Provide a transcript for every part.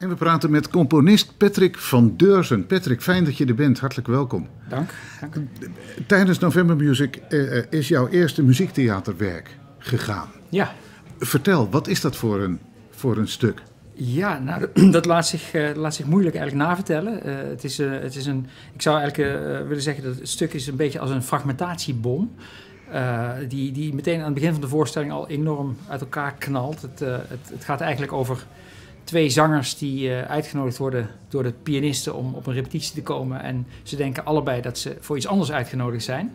En we praten met componist Patrick van Deurzen. Patrick, fijn dat je er bent. Hartelijk welkom. Dank. Tijdens November Music is jouw eerste muziektheaterwerk gegaan. Ja. Vertel, wat is dat voor een stuk? Ja, nou, dat laat zich moeilijk eigenlijk navertellen. Ik zou eigenlijk willen zeggen dat het stuk is een beetje als een fragmentatiebom. Die meteen aan het begin van de voorstelling al enorm uit elkaar knalt. Het gaat eigenlijk over twee zangers die uitgenodigd worden door de pianisten om op een repetitie te komen. En ze denken allebei dat ze voor iets anders uitgenodigd zijn.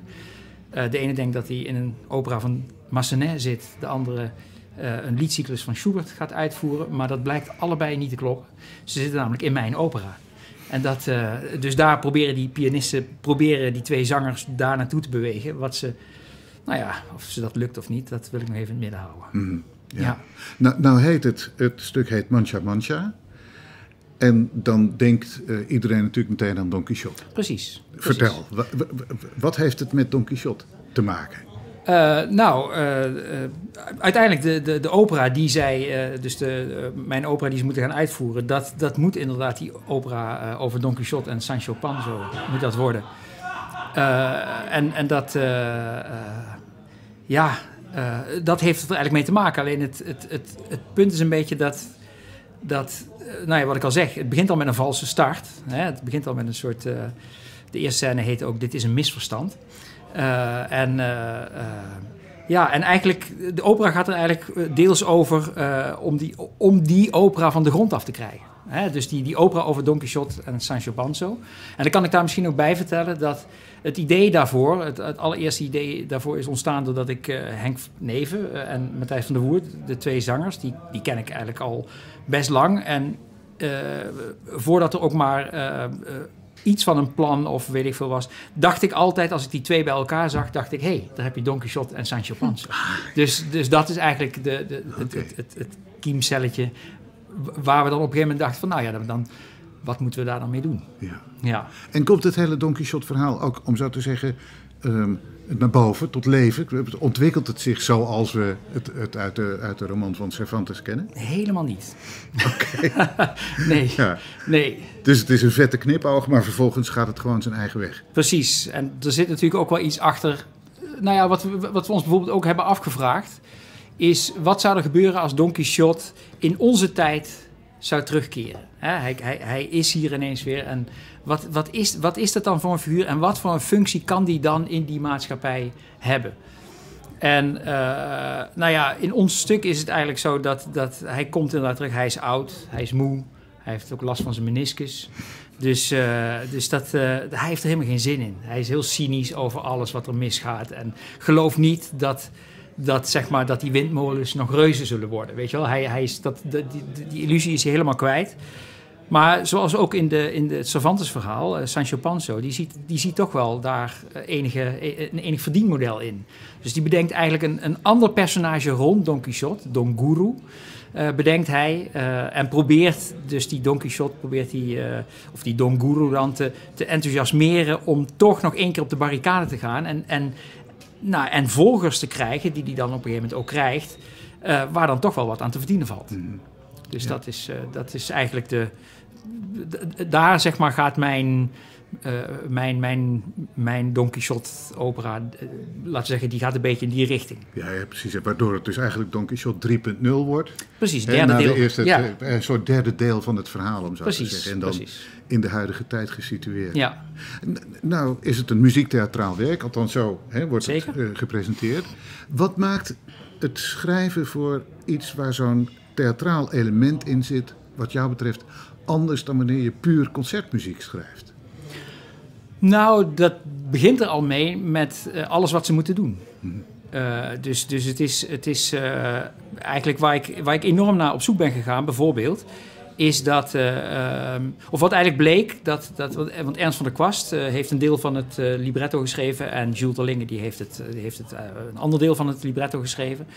De ene denkt dat hij in een opera van Massenet zit. De andere een liedcyclus van Schubert gaat uitvoeren. Maar dat blijkt allebei niet te kloppen. Ze zitten namelijk in mijn opera. En dat, dus daar proberen die pianisten, die twee zangers daar naartoe te bewegen. Wat ze, nou ja, of ze dat lukt of niet, dat wil ik nog even in het midden houden. Mm. Ja. Ja. Nou heet het stuk heet Mancha Mancha. En dan denkt iedereen natuurlijk meteen aan Don Quixote. Precies. Vertel, wat heeft het met Don Quixote te maken? Uiteindelijk de opera die zij, mijn opera die ze moeten gaan uitvoeren, dat moet inderdaad die opera over Don Quixote en Sancho Panza moet dat worden. Dat heeft het er eigenlijk mee te maken. Alleen het punt is een beetje wat ik al zeg, het begint al met een valse start. Hè? Het begint al met een soort, de eerste scène heet ook, dit is een misverstand. En eigenlijk, de opera gaat er eigenlijk deels over om die opera van de grond af te krijgen. Hè? Dus die opera over Don Quixote en Sancho Panza. En dan kan ik daar misschien ook bij vertellen dat het idee daarvoor, het allereerste idee daarvoor is ontstaan doordat ik Henk Neven en Matthijs van der Woerd, de twee zangers, die ken ik eigenlijk al best lang. En voordat er ook maar iets van een plan of weet ik veel was, dacht ik altijd als ik die twee bij elkaar zag, dacht ik, hé, daar heb je Don Quixote en Sancho Panza. Dus dat is eigenlijk het kiemcelletje waar we dan op een gegeven moment dachten van, nou ja, dan wat moeten we daar dan mee doen? Ja. Ja. En komt het hele Don Quixote verhaal ook, om zo te zeggen, naar boven, tot leven? Ontwikkelt het zich zoals we het uit de roman van Cervantes kennen? Helemaal niet. Oké. Okay. Nee. Ja. Nee. Dus het is een vette knipoog, maar vervolgens gaat het gewoon zijn eigen weg. Precies. En er zit natuurlijk ook wel iets achter. Nou ja, wat we ons bijvoorbeeld ook hebben afgevraagd, is wat zou er gebeuren als Don Quixote in onze tijd zou terugkeren? Hij is hier ineens weer. En wat is dat dan voor een figuur? En wat voor een functie kan die dan in die maatschappij hebben? En in ons stuk is het eigenlijk zo dat hij komt inderdaad terug. Hij is oud, hij is moe, hij heeft ook last van zijn meniscus. Dus hij heeft er helemaal geen zin in. Hij is heel cynisch over alles wat er misgaat. En geloof niet dat die windmolens nog reuzen zullen worden. Weet je wel? Die illusie is hij helemaal kwijt. Maar zoals ook in het Cervantes-verhaal, Sancho Panza, die ziet toch wel daar enig verdienmodel in. Dus die bedenkt eigenlijk een ander personage rond Don Quixote, Don Guru, bedenkt hij. En probeert dus die Don Quixote, of die Don Guru dan te enthousiasmeren om toch nog één keer op de barricade te gaan. En volgers te krijgen, die hij dan op een gegeven moment ook krijgt, waar dan toch wel wat aan te verdienen valt. Mm. Dus ja. Dat is eigenlijk daar zeg maar gaat mijn Don Quixote opera, laten we zeggen, die gaat een beetje in die richting. Ja, ja, precies. Waardoor het dus eigenlijk Don Quixote 3.0 wordt. Precies, een soort derde deel van het verhaal, om zo te zeggen. En dan in de huidige tijd gesitueerd. Ja. Nou is het een muziektheatraal werk, althans zo wordt het gepresenteerd. Wat maakt het schrijven voor iets waar zo'n theatraal element in zit, wat jou betreft, anders dan wanneer je puur concertmuziek schrijft? Nou, dat begint er al mee met alles wat ze moeten doen. Mm-hmm. Dus het is eigenlijk waar ik enorm naar op zoek ben gegaan, bijvoorbeeld, is dat, of wat eigenlijk bleek, want Ernst van der Kwast heeft een deel van het libretto geschreven en Jules Terlinge die heeft een ander deel van het libretto geschreven.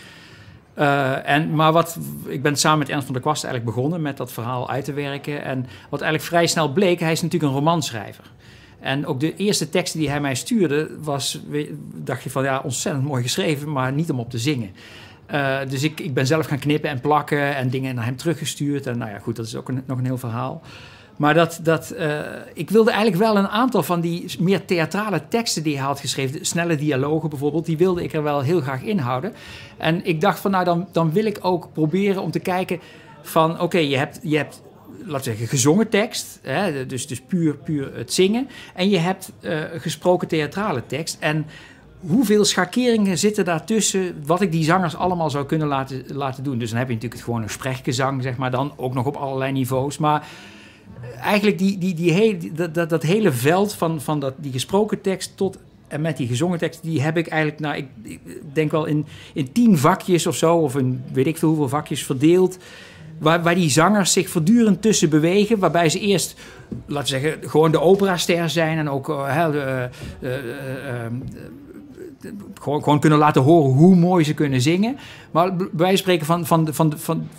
Ik ben samen met Ernst van der Kwast eigenlijk begonnen met dat verhaal uit te werken. En wat eigenlijk vrij snel bleek, hij is natuurlijk een romanschrijver. En ook de eerste teksten die hij mij stuurde, dacht je van ja, ontzettend mooi geschreven, maar niet om op te zingen. Dus ik ben zelf gaan knippen en plakken en dingen naar hem teruggestuurd. En nou ja, goed, dat is ook nog een heel verhaal. Maar ik wilde eigenlijk wel een aantal van die meer theatrale teksten die hij had geschreven, snelle dialogen bijvoorbeeld, die wilde ik er wel heel graag inhouden. En ik dacht van, nou, dan wil ik ook proberen om te kijken van, oké, je hebt, laten we zeggen, gezongen tekst, hè, dus puur het zingen. En je hebt gesproken theatrale tekst. En hoeveel schakeringen zitten daartussen, wat ik die zangers allemaal zou kunnen laten doen. Dus dan heb je natuurlijk gewoon een sprechgezang, zeg maar, dan ook nog op allerlei niveaus. Maar eigenlijk dat hele veld van die gesproken tekst tot en met die gezongen tekst, die heb ik eigenlijk, nou, ik denk wel in 10 vakjes of zo, of in weet ik veel hoeveel vakjes verdeeld, waar die zangers zich voortdurend tussen bewegen, waarbij ze eerst, laten we zeggen, gewoon de operaster zijn en ook gewoon kunnen laten horen hoe mooi ze kunnen zingen. Maar wij spreken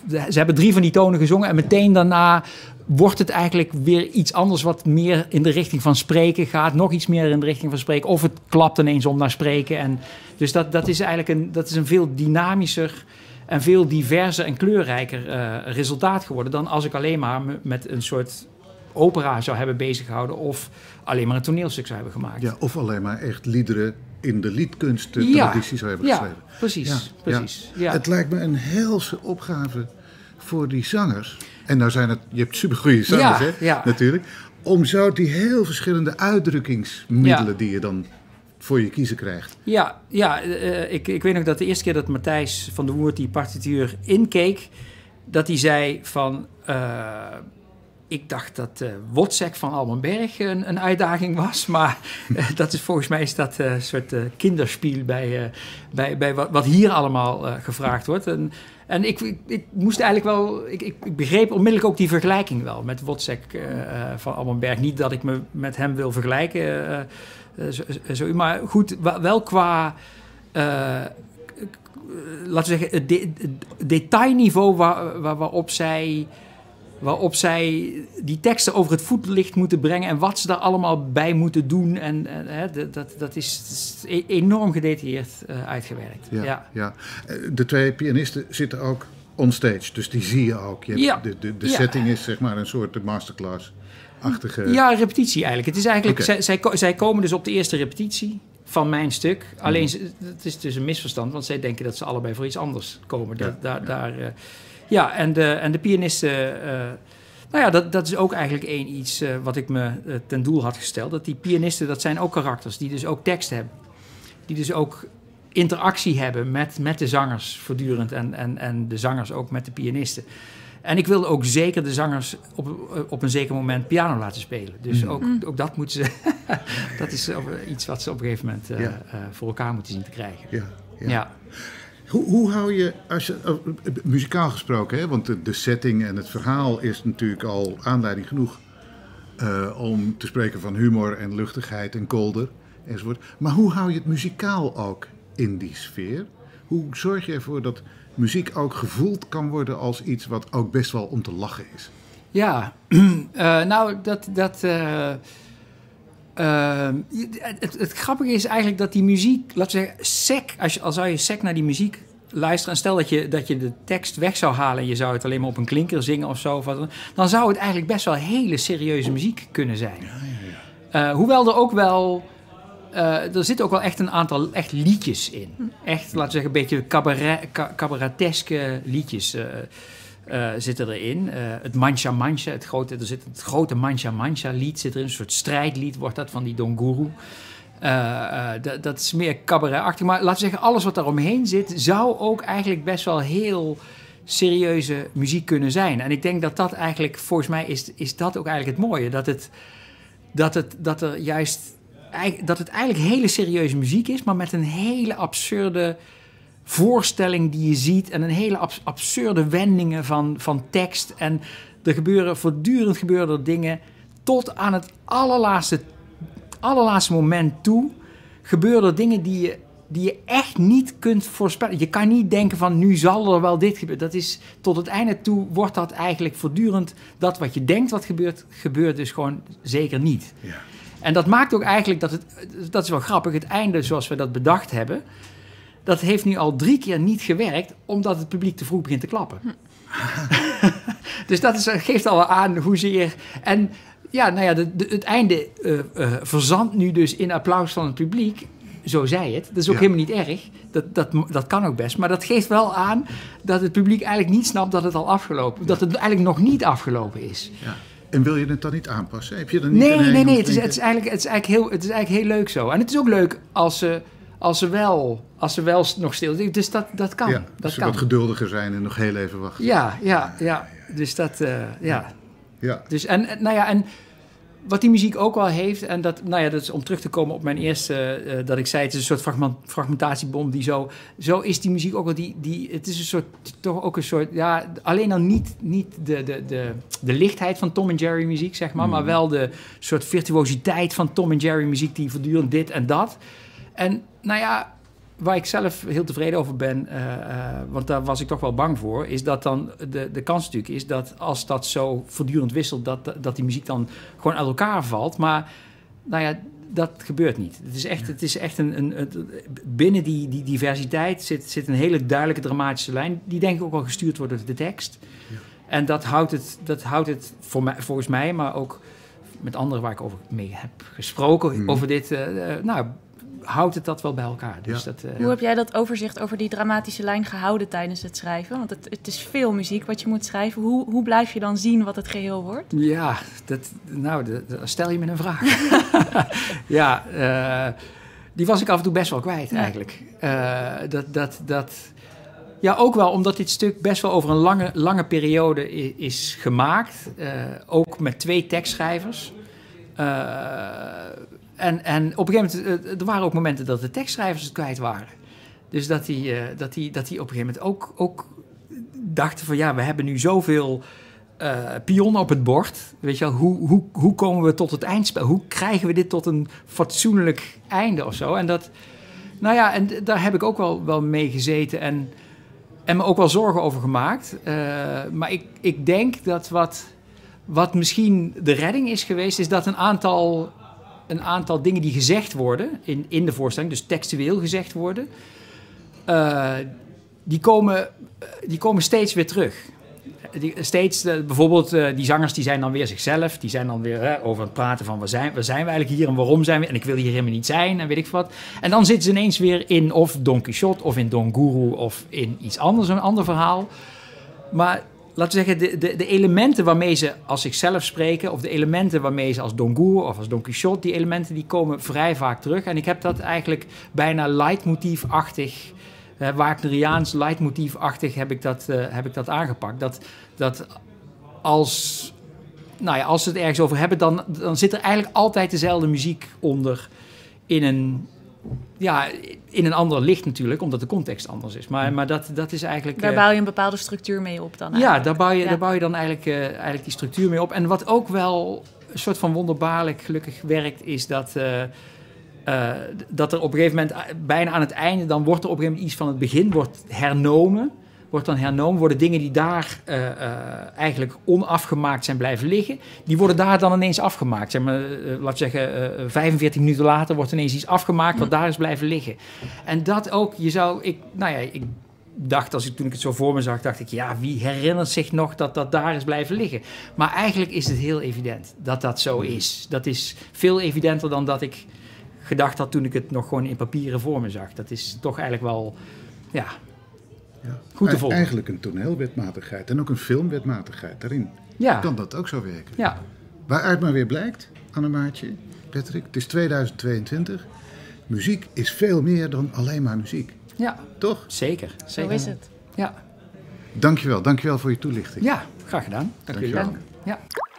ze hebben 3 van die tonen gezongen en meteen daarna wordt het eigenlijk weer iets anders wat meer in de richting van spreken gaat. Nog iets meer in de richting van spreken. Of het klapt ineens om naar spreken. En dus dat is eigenlijk een veel dynamischer en veel diverser en kleurrijker resultaat geworden dan als ik alleen maar met een soort opera zou hebben bezighouden of alleen maar een toneelstuk zou hebben gemaakt. Ja, of alleen maar echt liederen in de liedkunsttraditie zou hebben geschreven. Precies, ja, precies. Ja. Ja. Het lijkt me een helse opgave voor die zangers. En nou zijn het, je hebt supergoeie zangers, ja, hè, ja, natuurlijk. Om zo die heel verschillende uitdrukkingsmiddelen, ja, die je dan voor je kiezen krijgt. Ja, ja, ik weet nog dat de eerste keer dat Matthijs van der Woerd die partituur inkeek, dat hij zei van, ik dacht dat Wotzek van Almenberg een uitdaging was, maar dat is volgens mij een soort kinderspiel bij wat hier allemaal gevraagd wordt. En ik moest eigenlijk wel, ik begreep onmiddellijk ook die vergelijking wel met Wotzek van Almenberg. Niet dat ik me met hem wil vergelijken, maar goed, wel qua, laten we zeggen, het detailniveau waarop zij die teksten over het voetlicht moeten brengen en wat ze daar allemaal bij moeten doen. En dat is enorm gedetailleerd uitgewerkt. Ja, ja. Ja. De 2 pianisten zitten ook onstage, dus die zie je ook. Je hebt, ja, de setting, ja, is zeg maar een soort masterclass-achtige... Ja, repetitie eigenlijk. Het is eigenlijk, okay, zij komen dus op de eerste repetitie van mijn stuk. Alleen, het is dus een misverstand, want zij denken dat ze allebei voor iets anders komen. Ja, ja, en de pianisten, nou ja, dat is ook eigenlijk iets wat ik me ten doel had gesteld. Dat die pianisten, dat zijn ook karakters die dus ook tekst hebben. Die dus ook interactie hebben met de zangers voortdurend en de zangers ook met de pianisten. En ik wilde ook zeker de zangers op een zeker moment piano laten spelen. Dus ook dat moeten ze, dat is iets wat ze op een gegeven moment voor elkaar moeten zien te krijgen. Ja, ja. Ja. Hoe hou je, als je muzikaal gesproken, hè, want de setting en het verhaal is natuurlijk al aanleiding genoeg om te spreken van humor en luchtigheid en kolder enzovoort. Maar hoe hou je het muzikaal ook in die sfeer? Hoe zorg je ervoor dat muziek ook gevoeld kan worden als iets wat ook best wel om te lachen is? Ja, nou, het grappige is eigenlijk dat die muziek, laten we zeggen, al zou je sec naar die muziek luisteren, en stel dat je de tekst weg zou halen en je zou het alleen maar op een klinker zingen of zo, dan zou het eigenlijk best wel hele serieuze muziek kunnen zijn. Ja, ja, ja. Hoewel er ook wel, er zitten ook wel echt een aantal echt liedjes in. Echt, laten we zeggen, een beetje cabareteske liedjes. Zitten erin. Het Mancha Mancha, het grote Mancha Mancha lied zit erin. Een soort strijdlied wordt dat van die Don Guru. Dat is meer cabaretachtig. Maar laten we zeggen, alles wat daar omheen zit zou ook eigenlijk best wel heel serieuze muziek kunnen zijn. En ik denk dat eigenlijk, volgens mij is dat ook eigenlijk het mooie. Dat het eigenlijk hele serieuze muziek is, maar met een hele absurde voorstelling die je ziet en een hele absurde wendingen van tekst. En er voortdurend gebeuren er dingen tot aan het allerlaatste moment toe. Gebeuren er dingen die je echt niet kunt voorspellen. Je kan niet denken van, nu zal er wel dit gebeuren. Dat is, tot het einde toe wordt dat eigenlijk voortdurend, dat wat je denkt wat gebeurt, gebeurt dus gewoon zeker niet. Ja. En dat maakt ook eigenlijk, dat is wel grappig, het einde zoals we dat bedacht hebben, Dat heeft nu al 3 keer niet gewerkt, omdat het publiek te vroeg begint te klappen. Hm. Dus dat geeft al aan hoezeer... En ja, nou ja, het einde verzandt nu dus in applaus van het publiek. Zo zei het. Dat is ook helemaal niet erg. Dat kan ook best. Maar dat geeft wel aan dat het publiek eigenlijk niet snapt dat het al afgelopen... Dat het eigenlijk nog niet afgelopen is. Ja. En wil je het dan niet aanpassen? Heb je er niet nee. Het is eigenlijk heel leuk zo. En het is ook leuk als ze... Als ze wel nog stil zijn. Dus dat kan. Ja, dat ze kan. Wat geduldiger zijn en nog heel even wachten. Ja. Dus dat, ja. Dus en wat die muziek ook wel heeft, en dat, nou ja, dat is om terug te komen op mijn eerste, dat ik zei, het is een soort fragmentatiebom die zo is die muziek ook wel, het is een soort, toch ook een soort, ja, alleen dan niet de lichtheid van Tom en Jerry muziek, zeg maar, maar wel de soort virtuositeit van Tom en Jerry muziek die voortdurend dit en dat. En nou ja, waar ik zelf heel tevreden over ben, want daar was ik toch wel bang voor, is dat dan de kans natuurlijk is dat als dat zo voortdurend wisselt, dat die muziek dan gewoon uit elkaar valt. Maar nou ja, dat gebeurt niet. Het is echt binnen die diversiteit zit een hele duidelijke dramatische lijn, die denk ik ook al gestuurd wordt door de tekst. Ja. En dat houdt het volgens mij, maar ook met anderen waar ik mee heb gesproken, over dit, houdt het dat wel bij elkaar. Dus ja. Hoe heb jij dat overzicht over die dramatische lijn gehouden tijdens het schrijven? Want het is veel muziek wat je moet schrijven. Hoe blijf je dan zien wat het geheel wordt? Ja, dat stel je me een vraag. Ja, die was ik af en toe best wel kwijt eigenlijk. Ja, ook wel omdat dit stuk best wel over een lange periode is gemaakt. Ook met 2 tekstschrijvers. En op een gegeven moment, er waren ook momenten dat de tekstschrijvers het kwijt waren. Dus dat die op een gegeven moment ook dachten van... ja, we hebben nu zoveel pionnen op het bord. Weet je wel, hoe komen we tot het eindspel? Hoe krijgen we dit tot een fatsoenlijk einde of zo? En dat, nou ja, en daar heb ik ook wel mee gezeten en me ook wel zorgen over gemaakt. Maar ik denk dat wat misschien de redding is geweest... is dat een aantal dingen die gezegd worden in de voorstelling, dus textueel gezegd worden, die komen steeds weer terug. Bijvoorbeeld die zangers die zijn dan weer zichzelf, die zijn dan weer over het praten van waar zijn we eigenlijk hier en waarom zijn we en ik wil hier helemaal niet zijn en weet ik wat. En dan zitten ze ineens weer in of Don Quixote of in Don Guru of in iets anders, een ander verhaal. Maar... laten we zeggen, de elementen waarmee ze als zichzelf spreken... of de elementen waarmee ze als Don Guru of als Don Quixote... die elementen die komen vrij vaak terug. En ik heb dat eigenlijk bijna leidmotiefachtig... Wagneriaans leidmotiefachtig heb ik dat aangepakt. Dat als, nou ja, als ze het ergens over hebben... dan zit er eigenlijk altijd dezelfde muziek onder in een ander licht natuurlijk, omdat de context anders is. Maar dat is eigenlijk... Daar bouw je een bepaalde structuur mee op dan eigenlijk. Ja, daar bouw je dan eigenlijk die structuur mee op. En wat ook wel een soort van wonderbaarlijk gelukkig werkt... is dat er op een gegeven moment, bijna aan het einde... dan wordt er op een gegeven moment iets van het begin wordt hernomen, worden dingen die daar eigenlijk onafgemaakt zijn blijven liggen... die worden daar dan ineens afgemaakt. Zeg maar, laten we zeggen, 45 minuten later wordt ineens iets afgemaakt... wat daar is blijven liggen. En dat ook, ik dacht, toen ik het zo voor me zag... dacht ik, ja, wie herinnert zich nog dat daar is blijven liggen? Maar eigenlijk is het heel evident dat zo is. Dat is veel evidenter dan dat ik gedacht had... toen ik het nog gewoon in papieren voor me zag. Dat is toch eigenlijk wel... ja. Ja. Goed te volgen. Eigenlijk een toneelwetmatigheid en ook een filmwetmatigheid daarin. Ja. Kan dat ook zo werken? Ja. Waaruit maar weer blijkt, Annemaatje, Patrick, het is 2022. Muziek is veel meer dan alleen maar muziek. Ja. Toch? Zeker. Zo is het. Ja. Dankjewel voor je toelichting. Ja, graag gedaan. Dankjewel. Ja.